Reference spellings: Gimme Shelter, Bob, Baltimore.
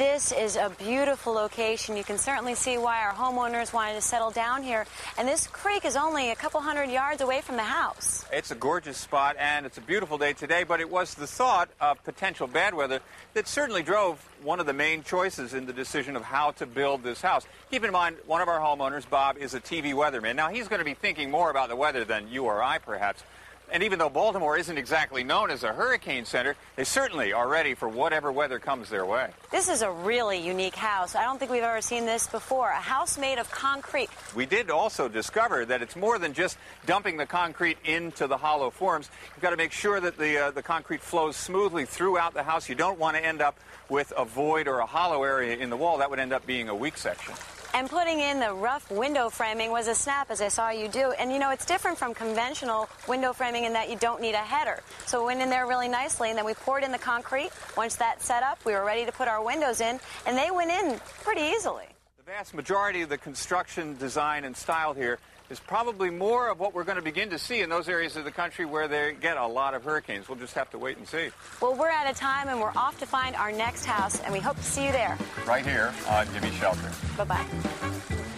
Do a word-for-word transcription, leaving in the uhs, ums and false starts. This is a beautiful location. You can certainly see why our homeowners wanted to settle down here. And this creek is only a couple hundred yards away from the house. It's a gorgeous spot, and it's a beautiful day today, but it was the thought of potential bad weather that certainly drove one of the main choices in the decision of how to build this house. Keep in mind, one of our homeowners, Bob, is a T V weatherman. Now, he's going to be thinking more about the weather than you or I, perhaps. And even though Baltimore isn't exactly known as a hurricane center, they certainly are ready for whatever weather comes their way. This is a really unique house. I don't think we've ever seen this before, a house made of concrete. We did also discover that it's more than just dumping the concrete into the hollow forms. You've got to make sure that the, uh, the concrete flows smoothly throughout the house. You don't want to end up with a void or a hollow area in the wall. That would end up being a weak section. And putting in the rough window framing was a snap, as I saw you do. And, you know, it's different from conventional window framing in that you don't need a header. So we went in there really nicely, and then we poured in the concrete. Once that's set up, we were ready to put our windows in, and they went in pretty easily. The vast majority of the construction design and style here is probably more of what we're going to begin to see in those areas of the country where they get a lot of hurricanes. We'll just have to wait and see. Well, we're out of time, and we're off to find our next house, and we hope to see you there. Right here on Gimme Shelter. Bye-bye.